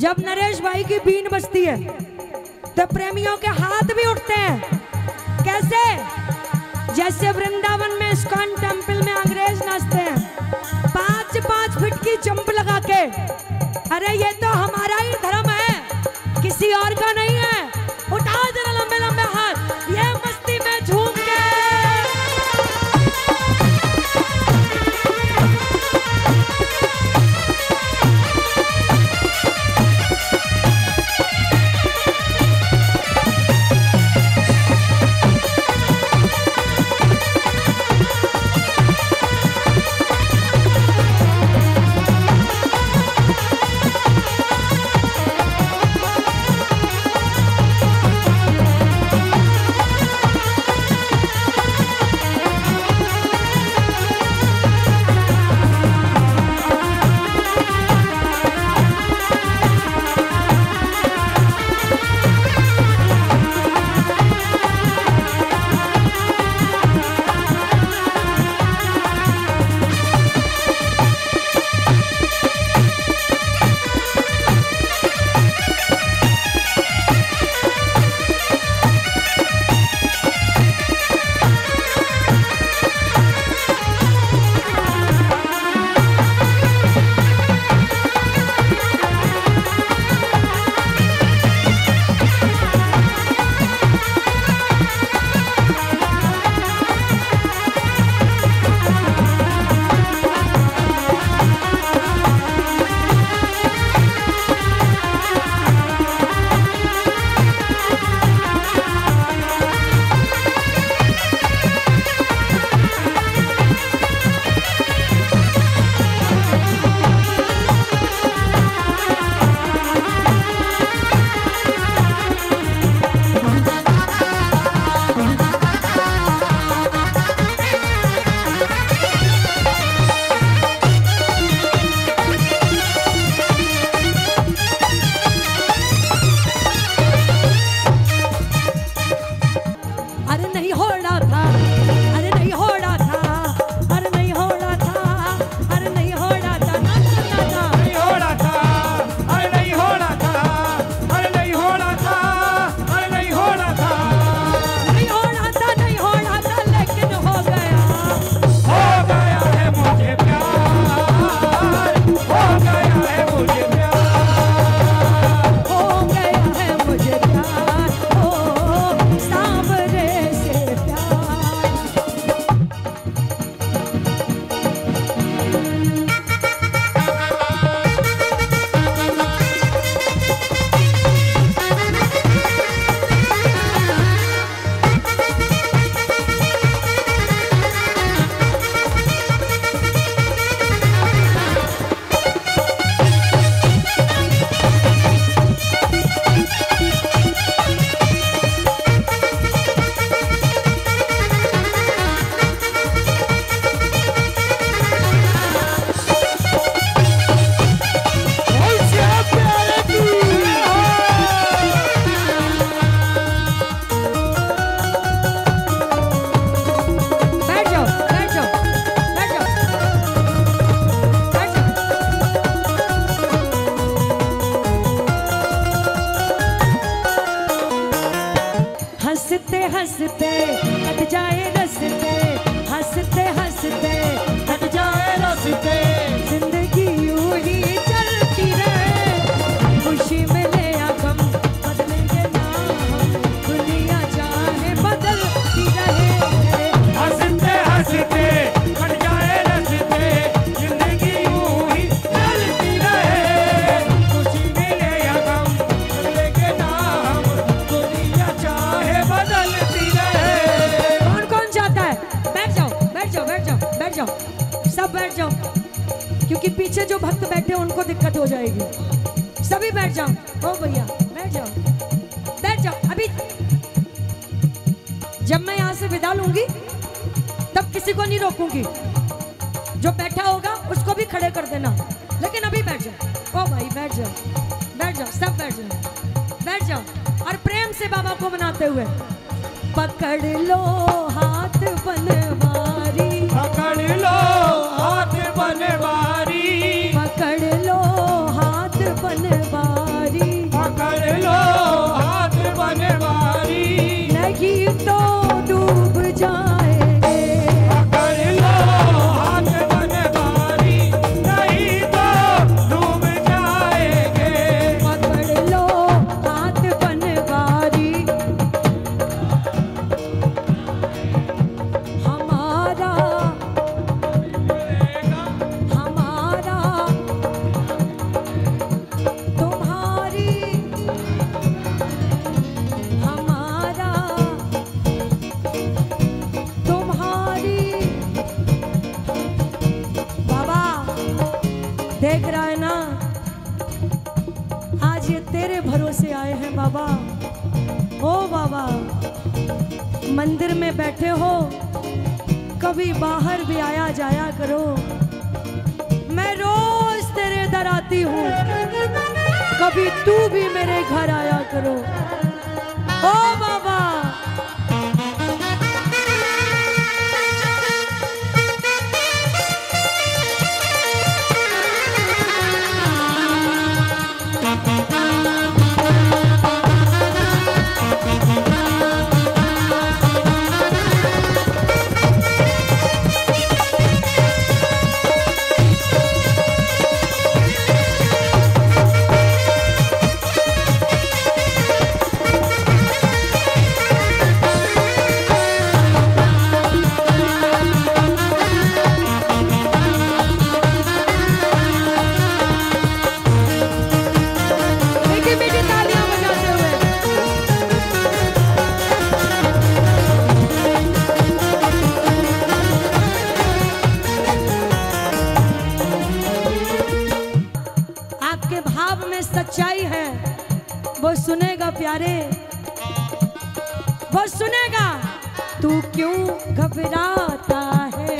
जब नरेश भाई की बीन बजती है तो प्रेमियों के हाथ भी उठते हैं। कैसे? जैसे वृंदावन में इस्कॉन टेम्पल में अंग्रेज नाचते हैं 5-5 फीट की जंप लगा के। अरे ये तो हमारा ही धर्म है, किसी और का नहीं है। उठा जरा लंबे लंबे हाथ, ये मस्ती में झूम के। हंसते हट जाए रस्ते, हंसते हंसते हट जाए रस्ते। जिंदगी यूं ही चलती रहे, खुशी मिले या गम बदलेंगे ना हम, दुनिया चाहे बदलती रहे। हंसते हंसते हट जाए रस्ते, जिंदगी यूं ही चलती रहे, खुशी मिले या गम बदलेंगे ना हम, दुनिया चाहे बदल। सब बैठ जाओ क्योंकि पीछे जो भक्त बैठे उनको दिक्कत हो जाएगी। सभी बैठ जाओ। ओ भैया बैठ जाओ, बैठ जाओ। अभी जब मैं यहाँ से विदा लूंगी तब किसी को नहीं रोकूंगी, जो बैठा होगा उसको भी खड़े कर देना, लेकिन अभी बैठ जाओ। ओ भाई बैठ जाओ, बैठ जाओ, सब बैठ जाओ, बैठ जाओ। और प्रेम से बाबा को मनाते हुए पकड़ लो हाथ बनवारी, पकड़ लो हाथ बनवारी, पकड़ लो हाथ बनवारी। देख रहा है ना, आज ये तेरे भरोसे आए हैं बाबा। ओ बाबा, मंदिर में बैठे हो, कभी बाहर भी आया जाया करो। मैं रोज तेरे दर आती हूँ, कभी तू भी मेरे घर आया करो। ओ बाबा, सच्चाई है, वो सुनेगा प्यारे, वो सुनेगा। तू क्यों घबराता है,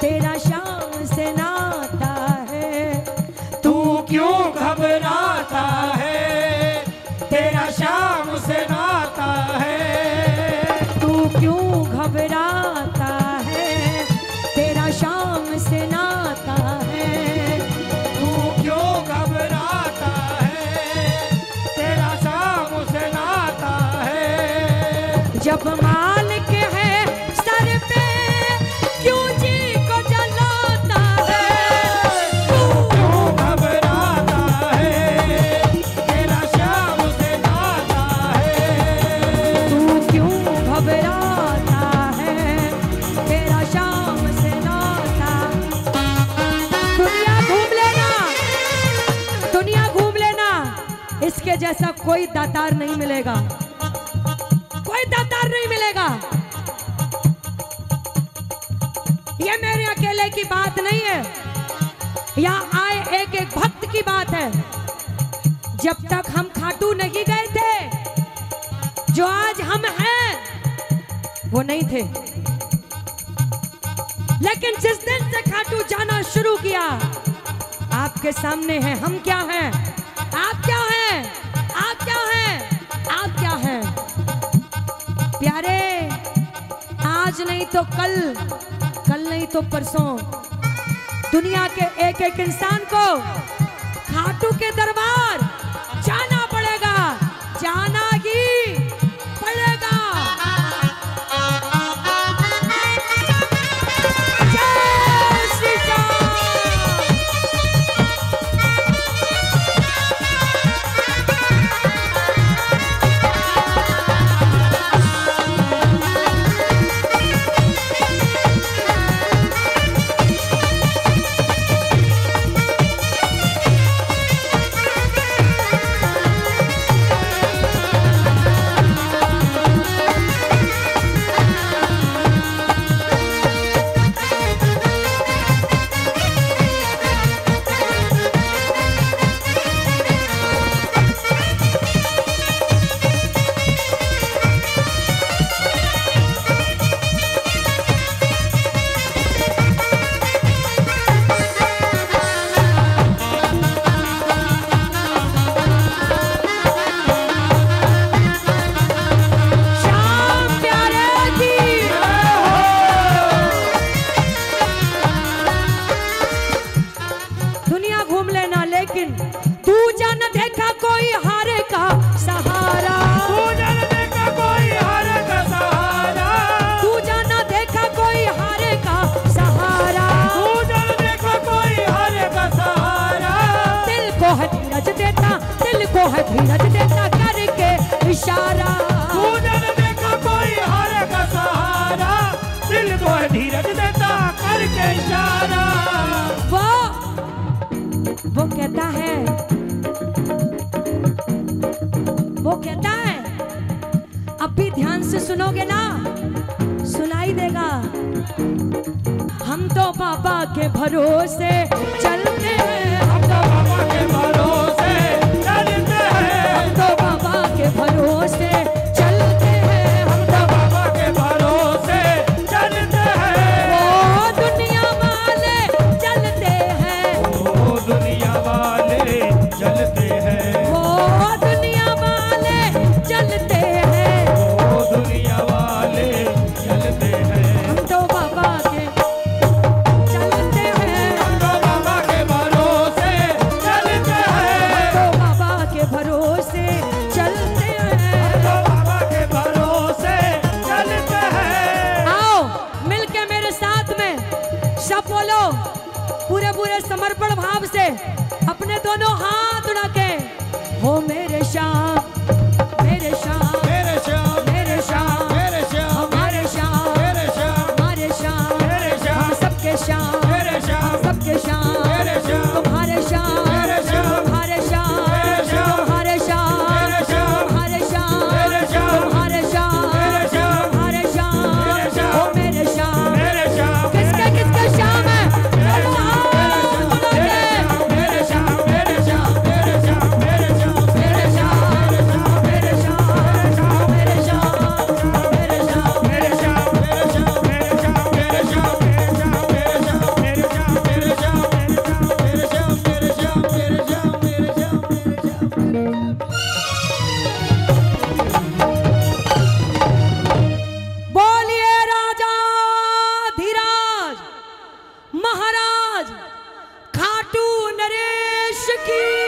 तेरा शाम से नाता है। तू क्यों घबराता है, तेरा शाम से नाता है। तू क्यों घबराता है, तेरा शाम से नाता है। तू क्यों घबरा जब मालिक है सर पे, क्यों जी को जलाता है। तू क्यों घबराता है, तेरा शाम से नाता है। तू क्यों घबराता है, तेरा शाम से नाता। दुनिया घूम लेना, दुनिया घूम लेना, इसके जैसा कोई दातार नहीं मिलेगा, नहीं मिलेगा। यह मेरे अकेले की बात नहीं है, यह आए एक एक भक्त की बात है। जब तक हम खाटू नहीं गए थे, जो आज हम हैं वो नहीं थे, लेकिन जिस दिन से खाटू जाना शुरू किया, आपके सामने है हम क्या हैं, आप क्या हैं, आप क्या हैं, आप क्या हैं। प्यारे, आज नहीं तो कल, कल नहीं तो परसों, दुनिया के एक एक इंसान को खाटू के दरबार जाना पड़ेगा, जाना ही पड़ेगा। वो कहता है, वो कहता है, अब भी ध्यान से सुनोगे ना, सुनाई देगा। हम तो बाबा के भरोसे चलते हैं। सब बोलो पूरे पूरे समर्पण भाव से अपने दोनों हाथ उड़ा के। हो मेरे श्याम मेरे श्याम मेरे श्याम मेरे श्याम मेरे श्याम हमारे श्याम मेरे श्याम हमारे श्याम मेरे श्याम हम सबके श्याम मेरे श्याम सबके श्याम मेरे श्याम तुम्हारे श्याम मेरे श्याम तुम्हारे श्याम मेरे श्याम तुम्हारे श्याम मेरे श्याम तुम्हारे श्याम मेरे श्याम तुम्हारे श्याम मेरे श्याम तुम्हारे श्याम मेरे श्याम हो मेरे श्याम मेरे श्याम किसका किसका श्याम है महाराज खाटू नरेश की।